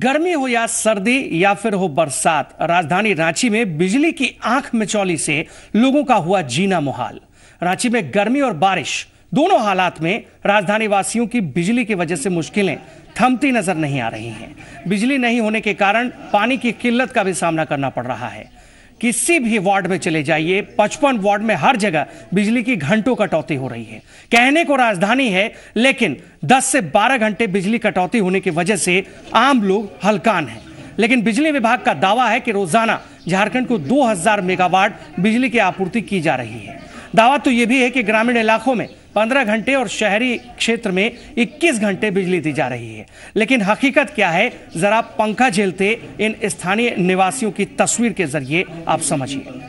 गर्मी हो या सर्दी या फिर हो बरसात, राजधानी रांची में बिजली की आंख मिचौली से लोगों का हुआ जीना मुहाल। रांची में गर्मी और बारिश दोनों हालात में राजधानी वासियों की बिजली की वजह से मुश्किलें थमती नजर नहीं आ रही हैं। बिजली नहीं होने के कारण पानी की किल्लत का भी सामना करना पड़ रहा है। किसी भी वार्ड में चले जाइए, 55 वार्ड में हर जगह बिजली की घंटों कटौती हो रही है। कहने को राजधानी है, लेकिन 10 से 12 घंटे बिजली कटौती होने की वजह से आम लोग हलकान हैं। लेकिन बिजली विभाग का दावा है कि रोजाना झारखंड को 2000 मेगावाट बिजली की आपूर्ति की जा रही है। दावा तो यह भी है कि ग्रामीण इलाकों में 15 घंटे और शहरी क्षेत्र में 21 घंटे बिजली दी जा रही है, लेकिन हकीकत क्या है, जरा पंखा झेलते इन स्थानीय निवासियों की तस्वीर के जरिए आप समझिए।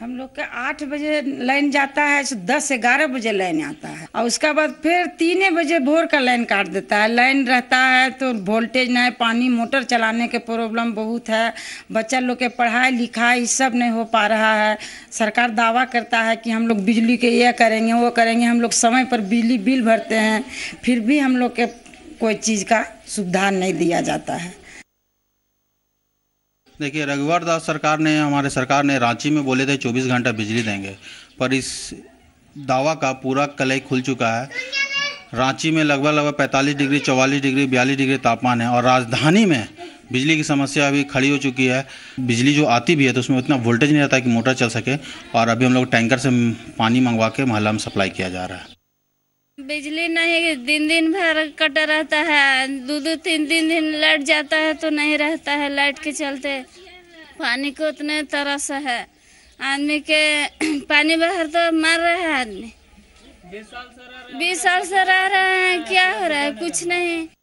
हम लोग का 8 बजे लाइन जाता है, 10 से 11 बजे लाइन आता है और उसका बाद फिर 3 बजे भोर का लाइन काट देता है। लाइन रहता है तो वोल्टेज नहीं, पानी मोटर चलाने के प्रॉब्लम बहुत है, बच्चा लोग के पढ़ाई लिखाई सब नहीं हो पा रहा है। सरकार दावा करता है कि हम लोग बिजली के ये करेंगे वो करेंगे, हम लोग समय पर बिजली बिल भरते हैं, फिर भी हम लोग के कोई चीज़ का सुविधा नहीं दिया जाता है। देखिए, रघुवर दास हमारे सरकार ने रांची में बोले थे 24 घंटा बिजली देंगे, पर इस दावा का पूरा कलई खुल चुका है। रांची में लगभग 45 डिग्री 44 डिग्री 42 डिग्री तापमान है और राजधानी में बिजली की समस्या अभी खड़ी हो चुकी है। बिजली जो आती भी है तो उसमें उतना वोल्टेज नहीं रहता कि मोटर चल सके, और अभी हम लोग टैंकर से पानी मंगवा के मोहल्ला में सप्लाई किया जा रहा है। बिजली नहीं, दिन भर कटा रहता है, 2-3 दिन लाइट जाता है तो नहीं रहता है। लाइट के चलते पानी को उतने तरस है, आदमी के पानी बाहर तो मर रहा है आदमी। 20 साल से रह रहे हैं, क्या हो रहा है, कुछ नहीं।